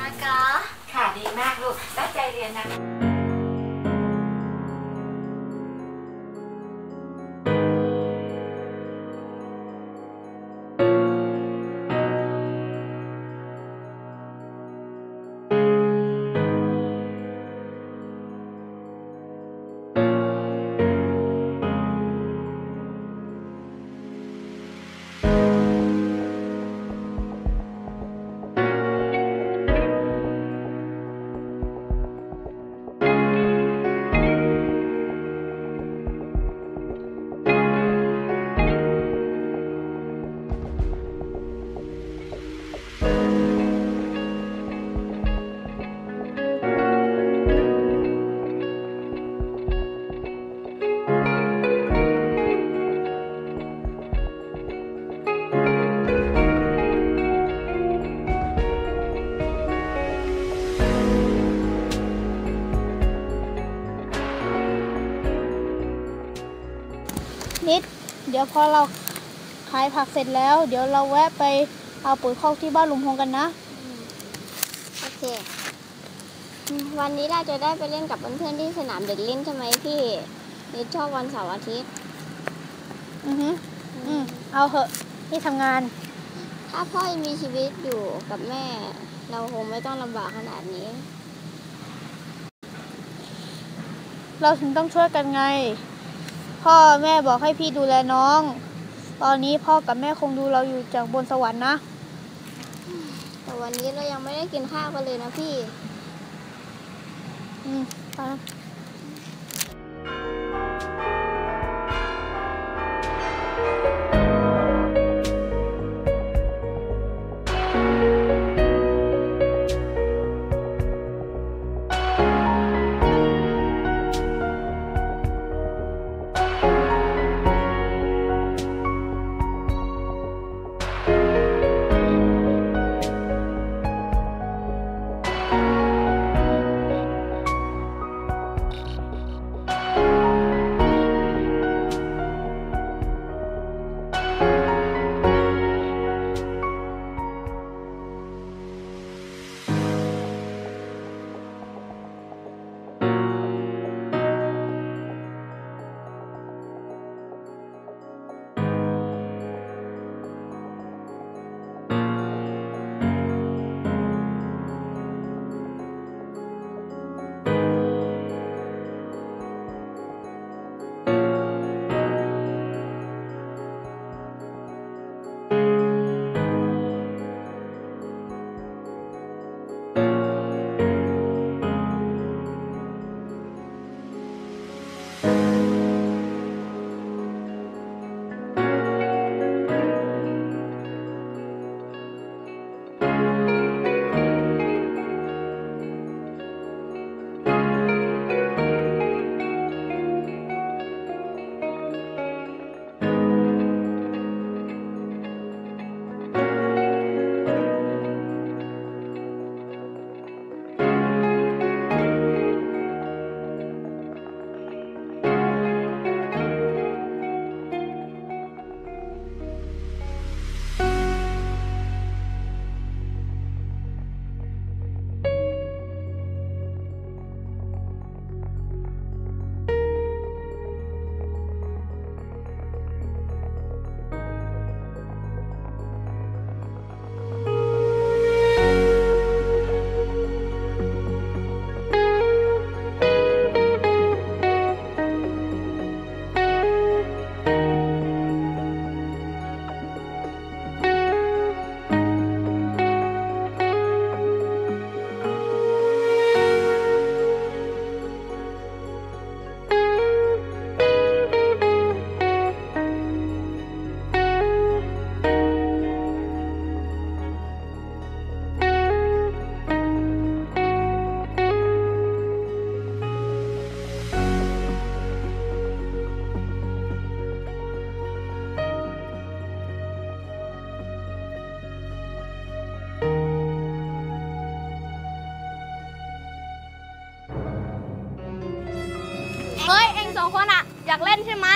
นะคะค่ะดีมากลูกตั้งใจเรียนนะคะนิดเดี๋ยวพอเราขายผักเสร็จแล้วเดี๋ยวเราแวะไปเอาปุ๋ยคอกที่บ้านลุงพงกันนะโอเควันนี้เราจะได้ไปเล่นกับเพื่อนๆที่สนามเด็กเล่นใช่ไหมพี่นิดชอบวันเสาร์อาทิตย์เอาเหอะที่ทำงานถ้าพ่อยังมีชีวิตอยู่กับแม่เราคงไม่ต้องลำบากขนาดนี้เราถึงต้องช่วยกันไงพ่อแม่บอกให้พี่ดูแลน้องตอนนี้พ่อกับแม่คงดูเราอยู่จากบนสวรรค์นะแต่วันนี้เรายังไม่ได้กินข้าวกันเลยนะพี่ไปคนอ่ะอยากเล่นใช่ไหม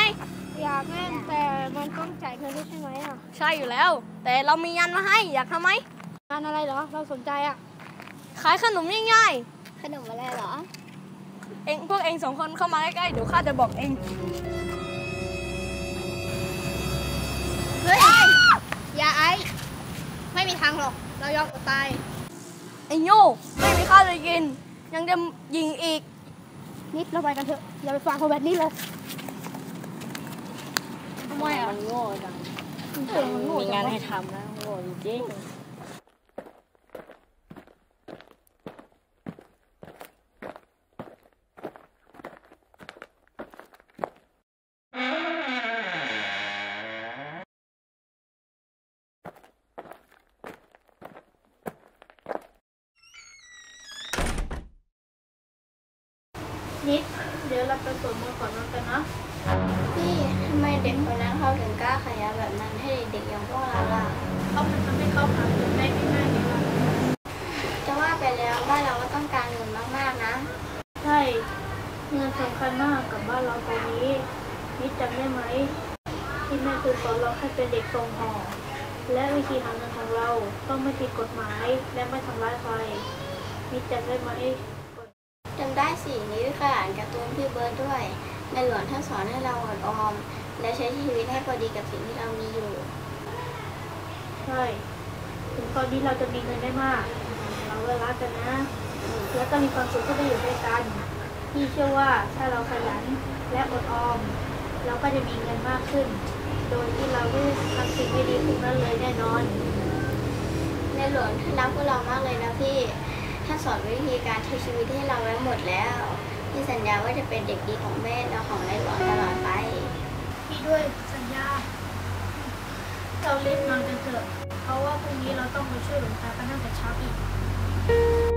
อยากเล่นแต่มันต้องจ่ายเงินด้วยใช่ไหมอ่ะใช่อยู่แล้วแต่เรามีงานมาให้อยากทำไหมงานอะไรเหรอเราสนใจอ่ะ ขายขนมง่ายๆขนมอะไรเหรอเองพวกเองสองคนเข้ามาใกล้ๆเดี๋ยวข้าจะบอกเองเฮ้ยอย่าไอ้ไม่มีทางหรอกเรายอมตายไอ้โย่ไม่มีข้าวเลยกินยังจะยิงอีกนิดเราไปกันเถอะอย่าไปฟังเขาแบบนี้เลยทำไมอ่ะมันโง่จังมีงานให้ทำนะโง่จริงนิดเดี๋ยวเราไปตรวจมือก่อนนอนกันนะพี่ทำไมเด็กคนนั้นเขาถึงกล้าขายยาแบบนั้นให้เด็กๆอย่างพวกเราล่ะเขาเป็นคนที่เข้าหาเงินได้ง่ายๆเลยจะว่าไปแล้วบ้านเราก็ต้องการเงินมากๆนะใช่เงินสำคัญมากกับบ้านเราตอนนี้นิดจำได้ไหมที่แม่เคยสอนเราให้เป็นเด็กตรงห่อและวิธีหาเงินของเราต้องไม่ผิดกฎหมายและไม่ทำร้ายใครนิดจำได้ไหมจำได้สินิดเคยอ่านการ์ตูนพี่เบิร์ดด้วยในหลวงท่านสอนให้เราอดออมและใช้ชีวิตให้พอดีกับสิ่งที่เรามีอยู่ใช่ถึงตอนนี้เราจะมีเงินได้มากเราก็รักกันนะและก็มีความสุขที่ได้อยู่ด้วยกันพี่เชื่อว่าถ้าเราขยันและอดออมเราก็จะมีเงินมากขึ้นโดยที่เราไม่ทำสิ่งไม่ดีพวกนั้นเลยแน่นอนในหลวงท่านรักพวกเรามากเลยนะพี่ท่านสอนวิธีการใช้ชีวิตให้เราไว้หมดแล้วพี่สัญญาว่าจะเป็นเด็กดีของแม่และของในหลวงตลอดไปพี่ด้วยสัญญาเราเล่นนอนกันเถอะเพราะว่าพรุ่งนี้เราต้องไปช่วยหลวงตากันตั้งแต่เช้าอีก